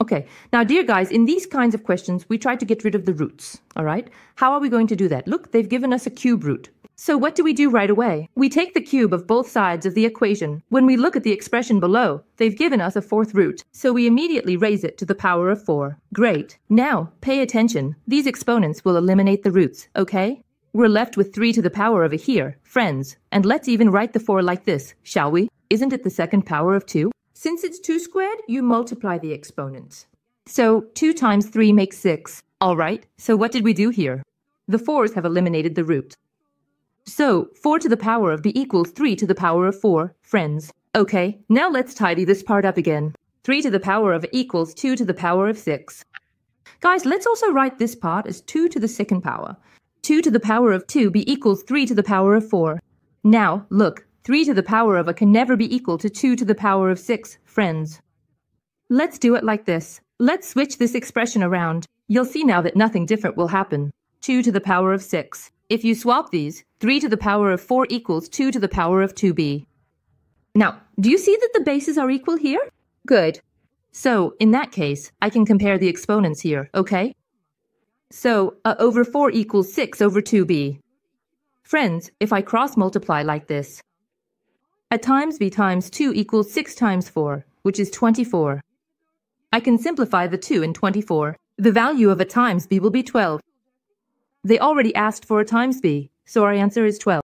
Okay, now, dear guys, in these kinds of questions, we try to get rid of the roots, all right? How are we going to do that? Look, they've given us a cube root. So what do we do right away? We take the cube of both sides of the equation. When we look at the expression below, they've given us a fourth root, so we immediately raise it to the power of 4. Great. Now, pay attention. These exponents will eliminate the roots, okay? We're left with 3 to the power over here, friends. And let's even write the 4 like this, shall we? Isn't it the second power of 2? Since it's 2 squared, you multiply the exponents. So 2 times 3 makes 6. All right, so what did we do here? The 4's have eliminated the root. So 4 to the power of b equals 3 to the power of 4, friends. Okay, now let's tidy this part up again. 3 to the power of a equals 2 to the power of 6. Guys, let's also write this part as 2 to the second power. 2 to the power of 2b equals 3 to the power of 4. Now, look. 3 to the power of a can never be equal to 2 to the power of 6, friends. Let's do it like this. Let's switch this expression around. You'll see now that nothing different will happen. 2 to the power of 6. If you swap these, 3 to the power of 4 equals 2 to the power of 2b. Now, do you see that the bases are equal here? Good. So, in that case, I can compare the exponents here, okay? So, a over 4 equals 6 over 2b. Friends, if I cross-multiply like this, a times b times 2 equals 6 times 4, which is 24. I can simplify the 2 in 24. The value of a times b will be 12. They already asked for a times b, so our answer is 12.